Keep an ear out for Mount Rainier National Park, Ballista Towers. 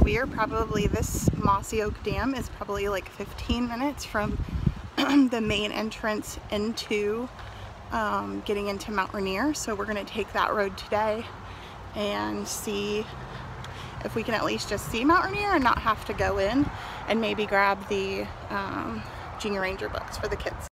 but we are probably, this Mossy Oak Dam is probably like 15 minutes from the main entrance into getting into Mount Rainier. So we're going to take that road today and see if we can at least just see Mount Rainier and not have to go in, and maybe grab the Junior Ranger books for the kids.